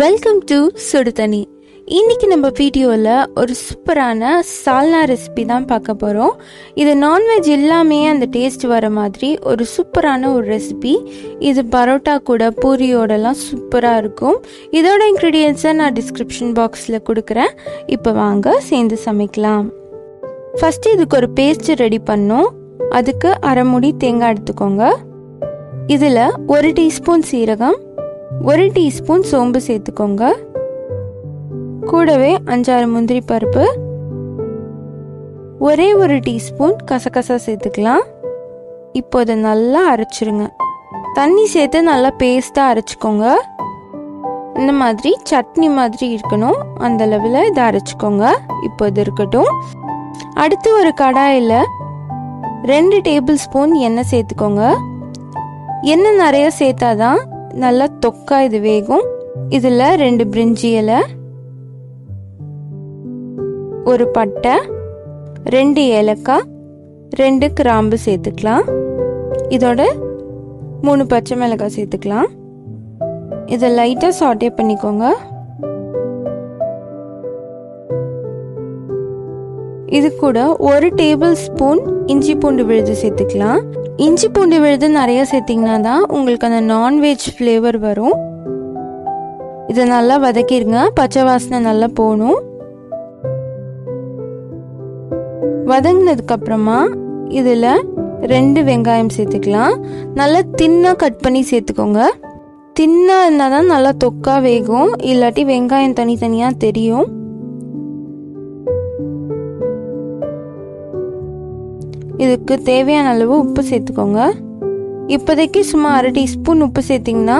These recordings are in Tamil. வெல்கம் டு சுடு தண்ணி. இன்றைக்கி நம்ம வீடியோவில் ஒரு சூப்பரான சால்னா ரெசிபி தான் பார்க்க போகிறோம். இது நான்வெஜ் எல்லாமே அந்த டேஸ்ட் வர மாதிரி ஒரு சூப்பரான ஒரு ரெசிபி. இது பரோட்டா கூட பூரியோடலாம் சூப்பராக இருக்கும். இதோட இன்க்ரீடியன்ட்ஸை நான் டிஸ்கிரிப்ஷன் பாக்ஸில் கொடுக்குறேன். இப்போ வாங்க சேர்ந்து சமைக்கலாம். ஃபஸ்ட்டு இதுக்கு ஒரு பேஸ்ட்டு ரெடி பண்ணோம். அதுக்கு அரை மூடி தேங்காய் எடுத்துக்கோங்க. இதில் ஒரு டீஸ்பூன் சீரகம், ஒரு டீஸ்பூன் சோம்பு சேர்த்துக்கோங்க. கூடவே 5-6 முந்திரி பருப்பு, ஒரே ஒரு டீஸ்பூன் கசகசா சேர்த்துக்கலாம். இப்போ அதை நல்லா அரைச்சிருங்க. தண்ணி சேர்த்து நல்லா பேஸ்ட்டாக அரைச்சிக்கோங்க. இந்த மாதிரி சட்னி மாதிரி இருக்கணும், அந்த அளவில் இதை அரைச்சிக்கோங்க. இப்போ இது இருக்கட்டும். அடுத்து ஒரு கடாயில் 2 டேபிள் ஸ்பூன் எண்ணெய் சேர்த்துக்கோங்க. எண்ணெய் நிறைய சேர்த்தாதான் நல்லா தொக்கா இது வேகும். இதில் 2 பிரிஞ்சி இலை, ஒரு பட்டை, 2 ஏலக்காய், 2 கிராம்பு சேர்த்துக்கலாம். இதோட 3 பச்சை மிளகாய் சேர்த்துக்கலாம். இதை லைட்டாக சாட்டே பண்ணிக்கோங்க. இது கூட 1 டேபிள் ஸ்பூன் இஞ்சி பூண்டு விழுது சேர்த்துக்கலாம். இஞ்சி பூண்டு விழுது நிறையா சேர்த்திங்கன்னா தான் உங்களுக்கு அந்த நான்வெஜ் ஃப்ளேவர் வரும். இதை நல்லா வதக்கிடுங்க. பச்சை வாசனை நல்லா போகணும். வதங்கினதுக்கப்புறமா இதில் 2 வெங்காயம் சேர்த்துக்கலாம். நல்லா தின்னாக கட் பண்ணி சேர்த்துக்கோங்க. தின்னாக இருந்தால் தான் நல்லா தொக்கா வேகும். இல்லாட்டி வெங்காயம் தனித்தனியாக தெரியும். இதுக்கு தேவையான அளவு உப்பு சேர்த்துக்கோங்க. இப்போதைக்கு சும்மா அரை டீஸ்பூன் உப்பு சேர்த்திங்கன்னா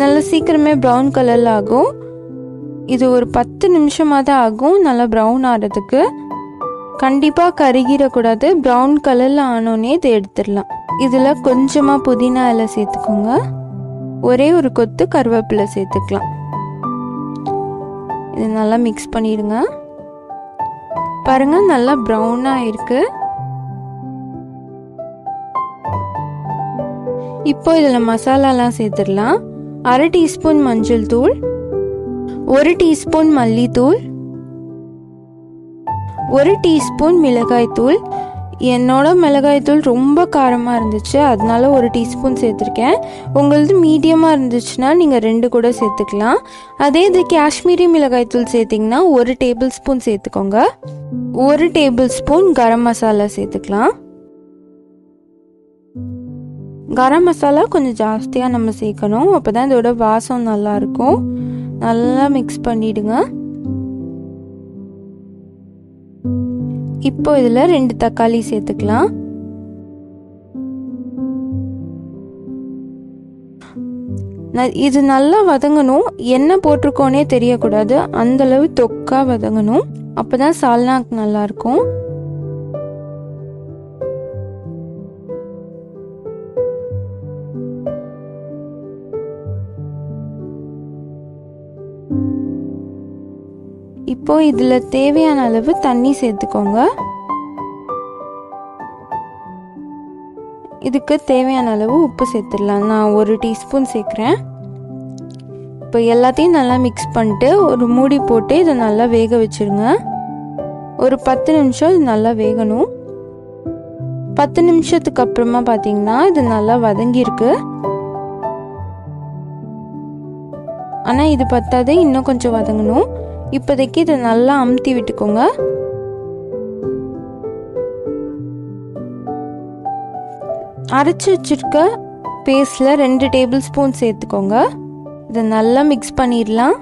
நல்லா சீக்கிரமே ப்ரௌன் கலரில் ஆகும். இது ஒரு 10 நிமிஷமாக தான் ஆகும் நல்லா ப்ரௌன் ஆகிறதுக்கு. கண்டிப்பாக கருகிடக்கூடாது. ப்ரௌன் கலரில் ஆனோடனே இதை எடுத்துடலாம். இதில் கொஞ்சமாக புதினா இலை சேர்த்துக்கோங்க. ஒரே ஒரு கொத்து கருவேப்பிலை சேர்த்துக்கலாம். இது நல்லா மிக்ஸ் பண்ணிடுங்க. பாருங்கள், நல்லா ப்ரௌனாக இருக்குது. இப்போ இதில் மசாலாலாம் சேர்த்துடலாம். அரை டீஸ்பூன் மஞ்சள் தூள், 1 டீஸ்பூன் மல்லித்தூள், 1 டீஸ்பூன் மிளகாய்த்தூள். என்னோட மிளகாய்த்தூள் ரொம்ப காரமாக இருந்துச்சு, அதனால 1 டீஸ்பூன் சேர்த்துருக்கேன். உங்களது மீடியமாக இருந்துச்சுன்னா நீங்கள் 2 கூட சேர்த்துக்கலாம். அதே இது காஷ்மீரி மிளகாய்த்தூள் சேர்த்திங்கன்னா 1 டேபிள் ஸ்பூன் சேர்த்துக்கோங்க. 1 டேபிள் ஸ்பூன் கரம் மசாலா சேர்த்துக்கலாம். கரம் மசாலா கொஞ்சம் ஜாஸ்தியாக நம்ம சேர்க்கணும், அப்போ தான் இதோட வாசம் நல்லாயிருக்கும். நல்லா மிக்ஸ் பண்ணிவிடுங்க. இப்போ இதில் 2 தக்காளி சேர்த்துக்கலாம். இது நல்லா வதங்கணும். எண்ணெய் போட்டிருக்கோன்னே தெரியக்கூடாது, அந்தளவு தொக்காக வதங்கணும். அப்போ தான் சால்னாக்கு நல்லாயிருக்கும். இப்போ இதில் தேவையான அளவு தண்ணி சேர்த்துக்கோங்க. இதுக்கு தேவையான அளவு உப்பு சேர்த்துடலாம். நான் 1 டீஸ்பூன் சேர்க்குறேன். இப்போ எல்லாத்தையும் நல்லா மிக்ஸ் பண்ணிட்டு ஒரு மூடி போட்டு இதை நல்லா வேக வச்சுருங்க. ஒரு 10 நிமிஷம் இது நல்லா வேகணும். 10 நிமிஷத்துக்கு அப்புறமா பார்த்தீங்கன்னா இது நல்லா வதங்கியிருக்கு. ஆனால் இது பத்தாது, இன்னும் கொஞ்சம் வதங்கணும். இப்போதைக்கு இதை நல்லா அமுத்தி விட்டுக்கோங்க. அரைச்சி வச்சிருக்க பேஸ்டில் 2 டேபிள் ஸ்பூன் சேர்த்துக்கோங்க. இதை நல்லா மிக்ஸ் பண்ணிடலாம்.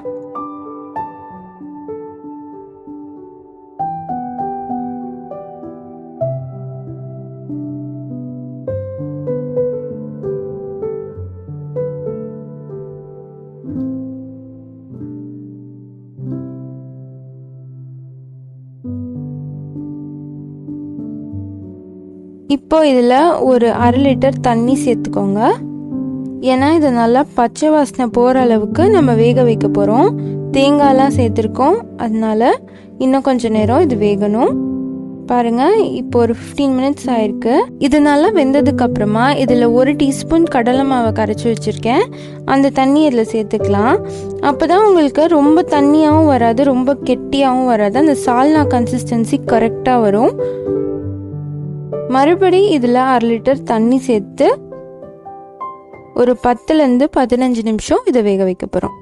இப்போ இதில் ஒரு அரை லிட்டர் தண்ணி சேர்த்துக்கோங்க. ஏன்னா இது நல்லா பச்சை வாசனை போகிற அளவுக்கு நம்ம வேக வைக்க போகிறோம். தேங்காயெலாம் சேர்த்துருக்கோம், அதனால இன்னும் கொஞ்சம் நேரம் இது வேகணும். பாருங்க இப்போ ஒரு 15 minutes ஆயிருக்கு. இது நல்லா வெந்ததுக்கு அப்புறமா இதில் 1 teaspoon கடலை மாவை கரைச்சி வச்சுருக்கேன். அந்த தண்ணி இதில் சேர்த்துக்கலாம். அப்போ தான் உங்களுக்கு ரொம்ப தண்ணியாகவும் வராது, ரொம்ப கெட்டியாகவும் வராது. அந்த சால்னா கன்சிஸ்டன்சி கரெக்டாக வரும். மறுபடி இதில் 1/2 liter தண்ணி சேர்த்து ஒரு 10லேருந்து 15 நிமிஷம் இதை வேக வைக்க போகிறோம்.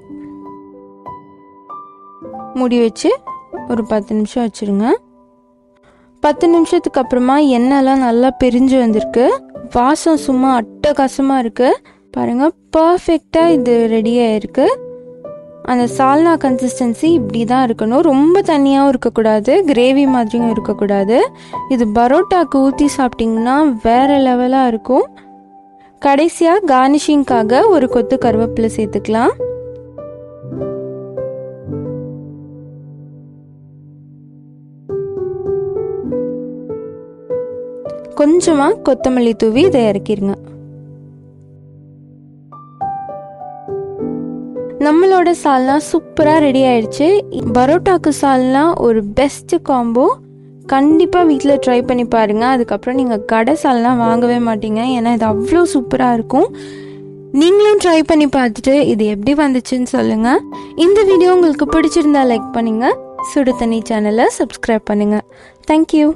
மூடி வச்சு ஒரு 10 நிமிஷம் வச்சுருங்க. 10 நிமிஷத்துக்கு அப்புறமா எண்ணெய்லாம் நல்லா பிரிஞ்சு வந்திருக்கு. வாசம் சும்மா அட்டகாசமாக இருக்குது பாருங்கள். பர்ஃபெக்டாக இது ரெடியாக இருக்குது. அந்த சால்னா கன்சிஸ்டன்சி இப்படி தான் இருக்கணும். ரொம்ப தண்ணியாகவும் இருக்கக்கூடாது, கிரேவி மாதிரியும் இருக்கக்கூடாது. இது பரோட்டாவுக்கு ஊற்றி சாப்பிட்டிங்கன்னா வேறு லெவலாக இருக்கும். கடைசியாக கார்னிஷிங்காக ஒரு கொத்து கருவேப்பிலை சேர்த்துக்கலாம். கொஞ்சமாக கொத்தமல்லி தூவி இதை இறக்கிடுங்க. நம்மளோட சால்னா சூப்பராக ரெடி ஆயிடுச்சு. பரோட்டாக்கு சால்னா ஒரு பெஸ்ட் காம்போ. கண்டிப்பாக வீட்டில் ட்ரை பண்ணி பாருங்கள். அதுக்கப்புறம் நீங்கள் கடை சால்னா வாங்கவே மாட்டீங்க, ஏன்னா இது அவ்வளோ சூப்பராக இருக்கும். நீங்களும் ட்ரை பண்ணி பார்த்துட்டு இது எப்படி வந்துச்சுன்னு சொல்லுங்கள். இந்த வீடியோ உங்களுக்கு பிடிச்சிருந்தா லைக் பண்ணுங்கள். சுடு தண்ணி சேனலை சப்ஸ்கிரைப் பண்ணுங்கள். தேங்க்யூ.